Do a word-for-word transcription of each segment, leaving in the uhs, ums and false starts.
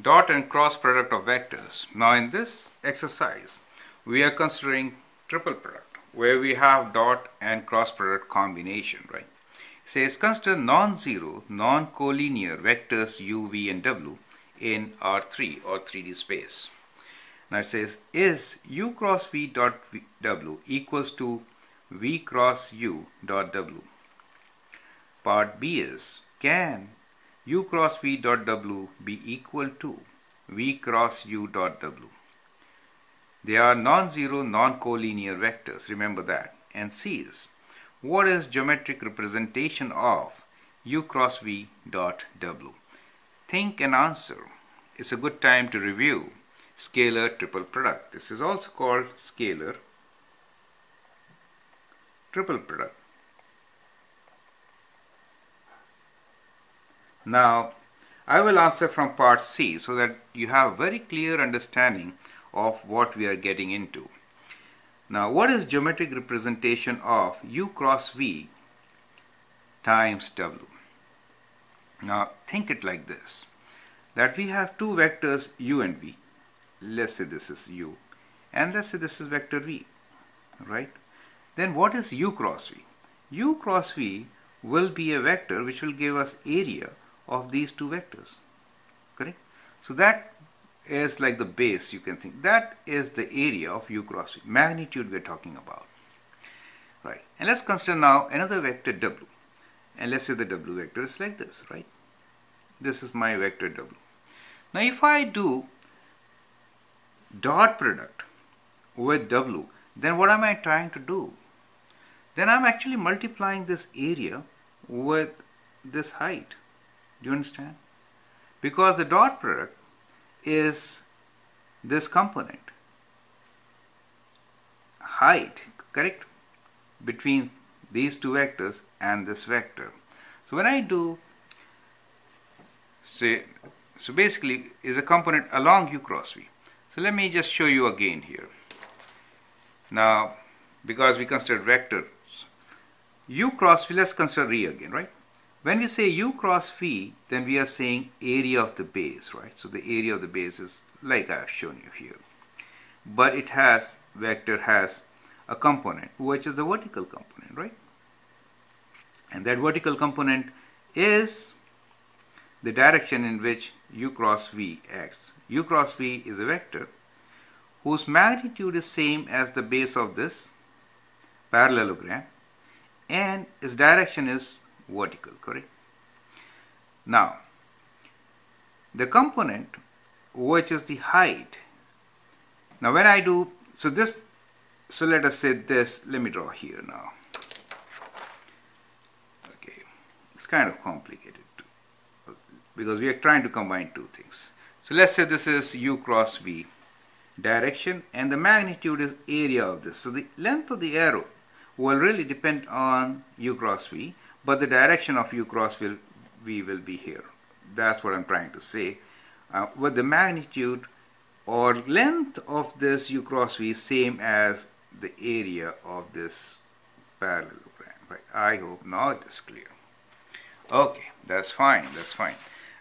dot and cross product of vectors. Now in this exercise we are considering triple product where we have dot and cross product combination, right? It says consider non-zero, non-collinear vectors u, v and w in R three or three D space. Now it says is u cross v dot w equals to v cross u dot w. Part B is can u cross v dot w be equal to v cross u dot w. They are non-zero, non-collinear vectors, remember that. And C is what is geometric representation of u cross v dot w. Think and answer. It's a good time to review scalar triple product. This is also called scalar triple product. Now I will answer from part C so that you have very clear understanding of what we are getting into. Now what is geometric representation of u cross v times w? Now think it like this, that we have two vectors u and v. Let's say this is u and let's say this is vector v, right? Then what is u cross v? U cross v will be a vector which will give us area of these two vectors, correct? So that is like the base, you can think. That is the area of u cross v, magnitude we are talking about, right? And let's consider now another vector w, and let's say the w vector is like this, right? This is my vector w. Now if I do dot product with w, then what am I trying to do? Then I'm actually multiplying this area with this height. Do you understand? Because the dot product is this component height, correct, between these two vectors and this vector. So when I do say, so basically is a component along u cross v. So let me just show you again here. Now because we consider vectors, u cross v, let's consider v again, right? When we say u cross v, then we are saying area of the base, right? So the area of the base is like I have shown you here, but it has, vector has a component which is the vertical component, right? And that vertical component is the direction in which u cross v acts. U cross v is a vector whose magnitude is same as the base of this parallelogram and its direction is vertical, correct? Now the component which is the height, now when I do so this, so let us say this, let me draw here now. Okay, it's kind of complicated too, because we are trying to combine two things. So let's say this is u cross v direction and the magnitude is area of this. So the length of the arrow will really depend on u cross v, but the direction of u cross v will be here. That's what I'm trying to say. Uh, but the magnitude or length of this u cross v is same as the area of this parallelogram, right? I hope now it is clear. Okay, that's fine, that's fine.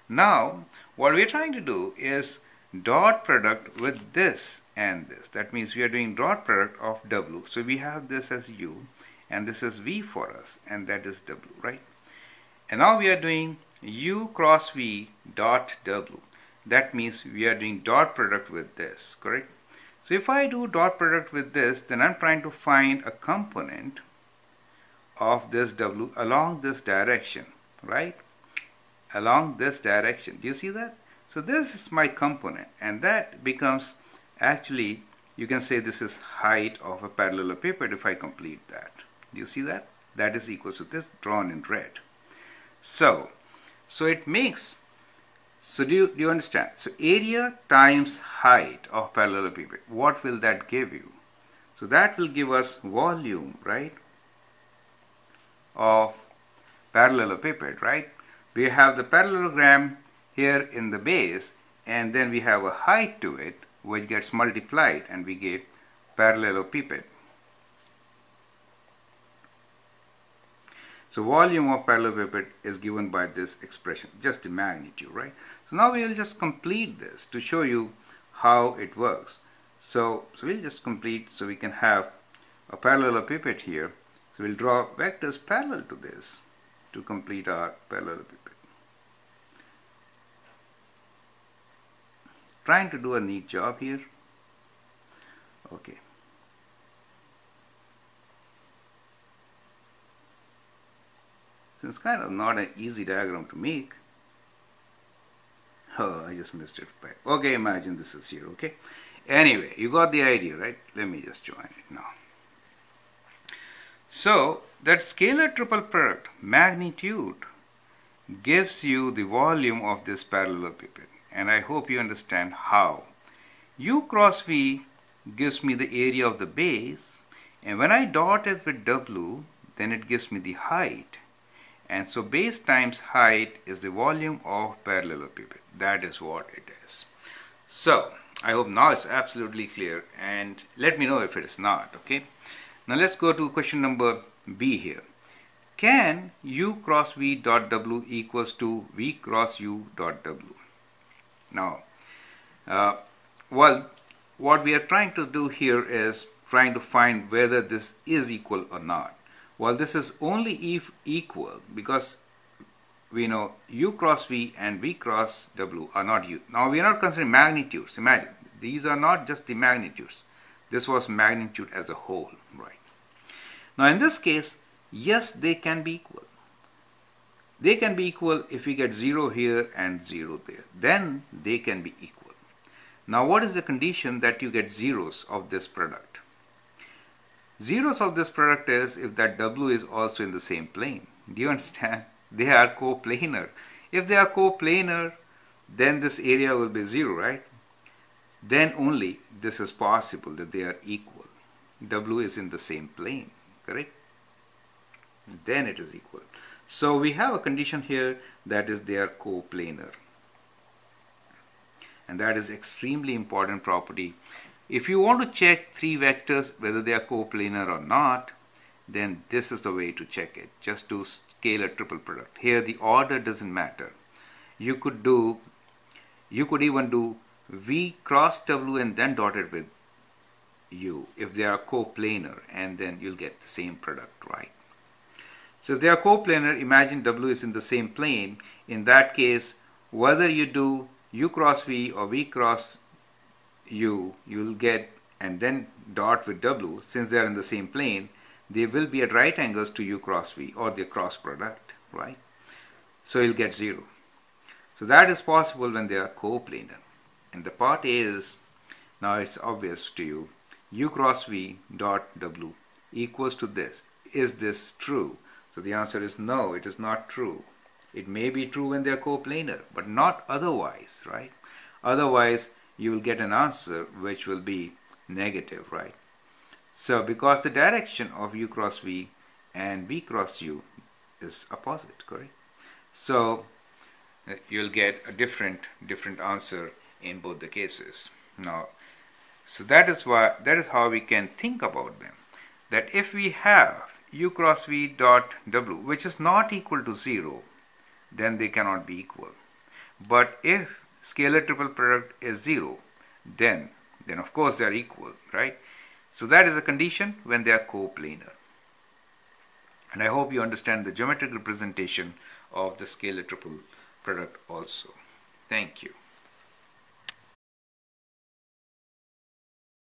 Now what we're trying to do is dot product with this and this. That means we are doing dot product of w. So we have this as u and this is v for us and that is w, right? And now we are doing u cross v dot w. That means we are doing dot product with this, correct? So if I do dot product with this, then I'm trying to find a component of this w along this direction, right? Along this direction. Do you see that? So this is my component and that becomes actually, you can say this is height of a parallelepiped if I complete that. Do you see that? That is equal to this drawn in red. So, so it makes, so do you, do you understand? So area times height of parallelepiped, what will that give you? So that will give us volume, right? Of parallelepiped, right? We have the parallelogram here in the base and then we have a height to it which gets multiplied and we get parallelepiped. So volume of parallelepiped is given by this expression, just the magnitude, right? So now we will just complete this to show you how it works. So, so we'll just complete, so we can have a parallelepiped here. So we'll draw vectors parallel to this to complete our parallelepiped. Trying to do a neat job here. Okay. So it's kind of not an easy diagram to make. Oh, I just missed it. Okay, imagine this is here, okay? Anyway, you got the idea, right? Let me just join it now. So, that scalar triple product, magnitude, gives you the volume of this parallelepiped. And I hope you understand how. U cross V gives me the area of the base. And when I dot it with W, then it gives me the height. And so base times height is the volume of parallelepiped. That is what it is. So, I hope now it's absolutely clear, and let me know if it is not, okay? Now let's go to question number B here. Can U cross V dot W equals to V cross U dot W? Now, uh, well, what we are trying to do here is trying to find whether this is equal or not. Well, this is only if equal, because we know U cross V and V cross W are not U. Now, we are not considering magnitudes. Imagine, these are not just the magnitudes. This was magnitude as a whole, right? Now, in this case, yes, they can be equal. They can be equal if we get zero here and zero there. Then they can be equal. Now, what is the condition that you get zeros of this product? Zeros of this product is if that W is also in the same plane. Do you understand? They are coplanar. If they are coplanar, then this area will be zero, right? Then only this is possible, that they are equal. W is in the same plane, correct? Then it is equal. So we have a condition here, that is they are coplanar. And that is extremely important property. If you want to check three vectors whether they are coplanar or not, then this is the way to check it. Just to scalar triple product. Here the order doesn't matter. You could do, you could even do V cross W and then dot it with U if they are coplanar, and then you'll get the same product, right? So if they are coplanar, imagine W is in the same plane. In that case, whether you do U cross V or V cross U, you'll get, and then dot with W, since they are in the same plane, they will be at right angles to U cross V, or the cross product, right? So you'll get zero. So that is possible when they are coplanar. And the part is, now it's obvious to you, U cross V dot W equals to this. Is this true? So the answer is no, it is not true. It may be true when they are coplanar, but not otherwise, right? Otherwise, you will get an answer which will be negative, right? So because the direction of U cross V and V cross U is opposite, correct? So you'll get a different different answer in both the cases. Now, so that is why, that is how we can think about them. That if we have U cross V dot W, which is not equal to zero, then they cannot be equal. But if scalar triple product is zero, then then of course they are equal, right? So that is a condition when they are coplanar. And I hope you understand the geometric representation of the scalar triple product also. Thank you.